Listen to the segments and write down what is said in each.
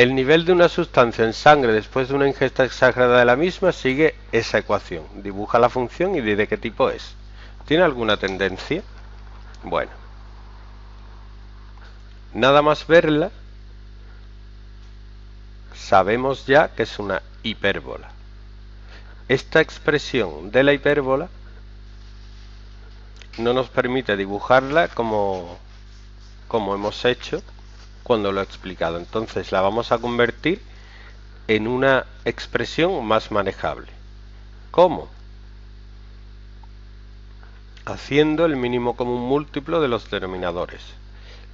El nivel de una sustancia en sangre después de una ingesta exagerada de la misma sigue esa ecuación. Dibuja la función y de qué tipo es. ¿Tiene alguna tendencia? Bueno. Nada más verla, sabemos ya que es una hipérbola. Esta expresión de la hipérbola no nos permite dibujarla como hemos hecho cuando lo he explicado. Entonces la vamos a convertir en una expresión más manejable. ¿Cómo? Haciendo el mínimo común múltiplo de los denominadores.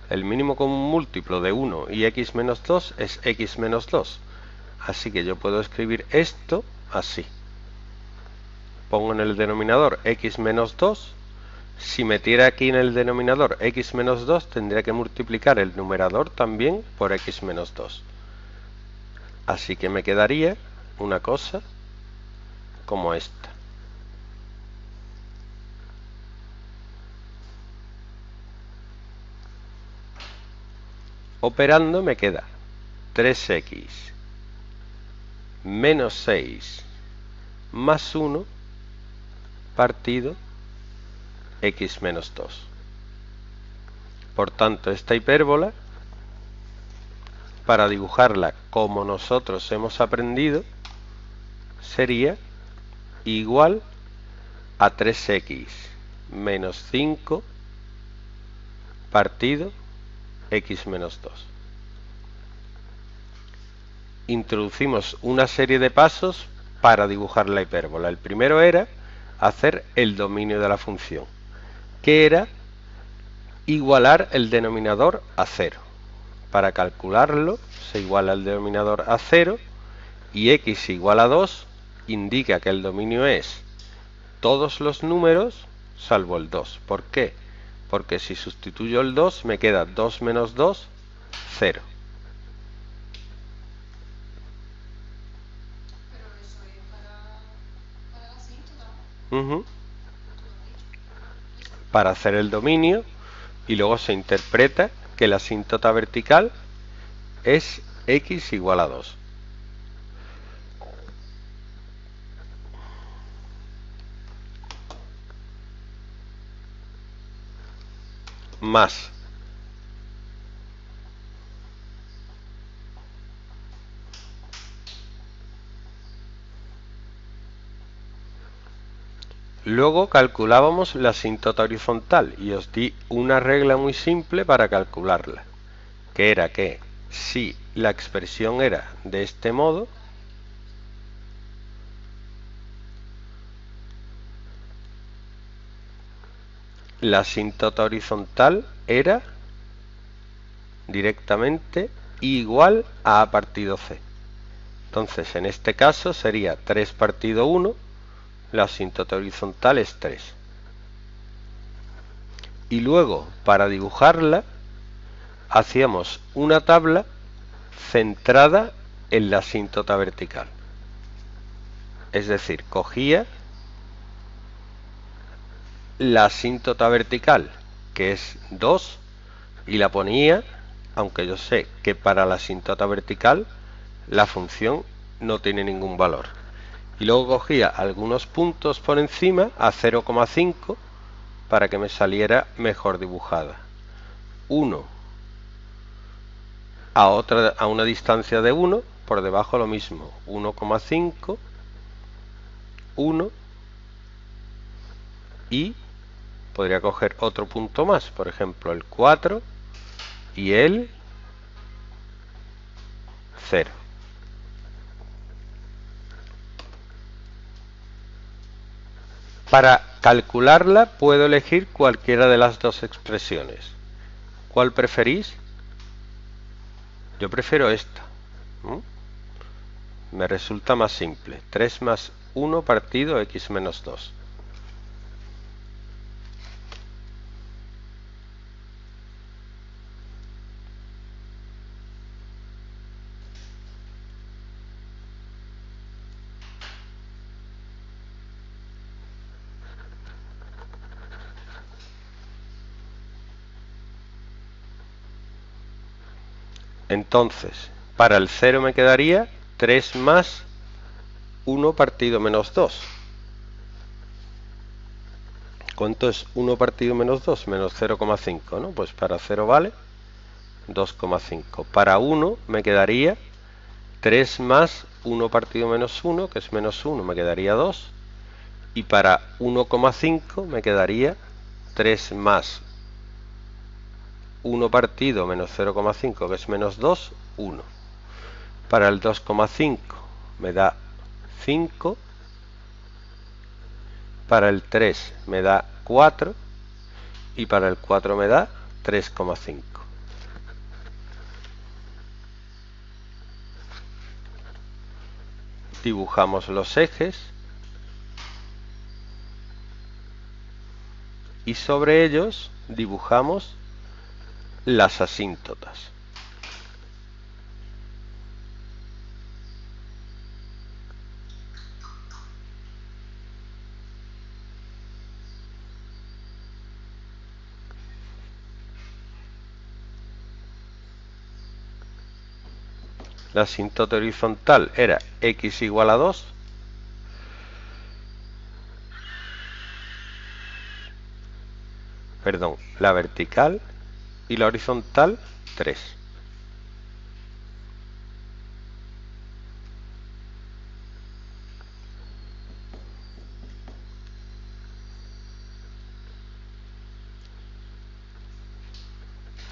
El mínimo común múltiplo de 1 y x menos 2 es x menos 2. Así que yo puedo escribir esto así. Pongo en el denominador x menos 2. Si metiera aquí en el denominador x menos 2, tendría que multiplicar el numerador también por x menos 2. Así que me quedaría una cosa como esta. Operando me queda 3x menos 6 más 1 partido x menos 2. Por tanto, esta hipérbola, para dibujarla como nosotros hemos aprendido, sería igual a 3x menos 5 partido x menos 2. Introducimos una serie de pasos para dibujar la hipérbola. El primero era hacer el dominio de la función, que era igualar el denominador a 0. Para calcularlo se iguala el denominador a 0 y x igual a 2 indica que el dominio es todos los números salvo el 2. ¿Por qué? Porque si sustituyo el 2 me queda 2 menos 2, 0. Pero eso es para la cinta, ¿no? Para hacer el dominio, y luego se interpreta que la asíntota vertical es x igual a 2. Más luego calculábamos la asíntota horizontal y os di una regla muy simple para calcularla, que era que si la expresión era de este modo, la asíntota horizontal era directamente igual a A partido C. Entonces en este caso sería 3 partido 1. La asíntota horizontal es 3. Y luego, para dibujarla, hacíamos una tabla centrada en la asíntota vertical. Es decir, cogía la asíntota vertical, que es 2, y la ponía, aunque yo sé que para la asíntota vertical la función no tiene ningún valor. Y luego cogía algunos puntos por encima a 0,5 para que me saliera mejor dibujada. 1 a una distancia de 1, por debajo lo mismo, 1,5, 1, y podría coger otro punto más, por ejemplo el 4 y el 0. Para calcularla puedo elegir cualquiera de las dos expresiones. ¿Cuál preferís? Yo prefiero esta. Me resulta más simple. 3 más 1 partido x menos 2. Entonces, Para el 0 me quedaría 3 más 1 partido menos 2. ¿Cuánto es 1 partido menos 2? Menos 0,5, ¿no? Pues para 0 vale 2,5. Para 1 me quedaría 3 más 1 partido menos 1, que es menos 1, me quedaría 2. Y para 1,5 me quedaría 3 más 1 partido menos 0,5, que es menos 2, 1. Para el 2,5 me da 5. Para el 3 me da 4. Y para el 4 me da 3,5. Dibujamos los ejes. Y sobre ellos dibujamos las asíntotas. La asíntota horizontal era x igual a 2. Perdón, la vertical y la horizontal 3.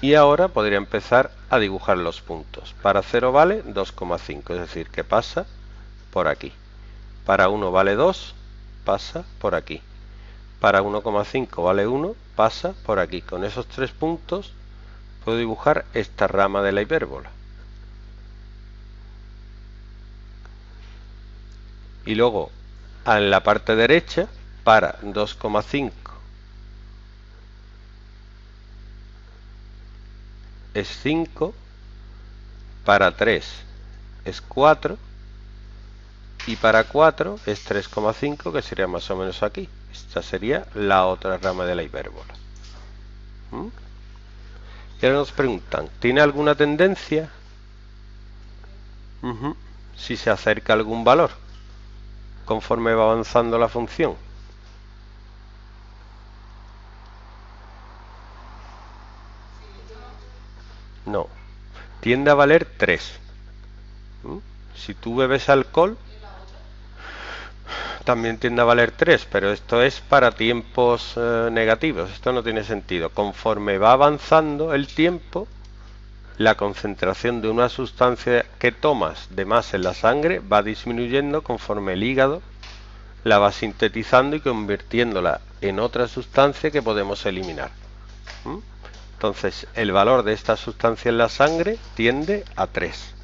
Y ahora podría empezar a dibujar los puntos. Para 0 vale 2,5, es decir, que pasa por aquí. Para 1 vale 2, pasa por aquí. Para 1,5 vale 1, pasa por aquí. Con esos tres puntos puedo dibujar esta rama de la hipérbola. Y luego, en la parte derecha, para 2,5 es 5, para 3 es 4 y para 4 es 3,5, que sería más o menos aquí. Esta sería la otra rama de la hipérbola. Y ahora nos preguntan, ¿tiene alguna tendencia? Si se acerca a algún valor conforme va avanzando la función. No, tiende a valer 3. Si tú bebes alcohol, también tiende a valer 3, pero esto es para tiempos negativos. Esto no tiene sentido. Conforme va avanzando el tiempo, la concentración de una sustancia que tomas de más en la sangre va disminuyendo conforme el hígado la va sintetizando y convirtiéndola en otra sustancia que podemos eliminar. Entonces, el valor de esta sustancia en la sangre tiende a 3.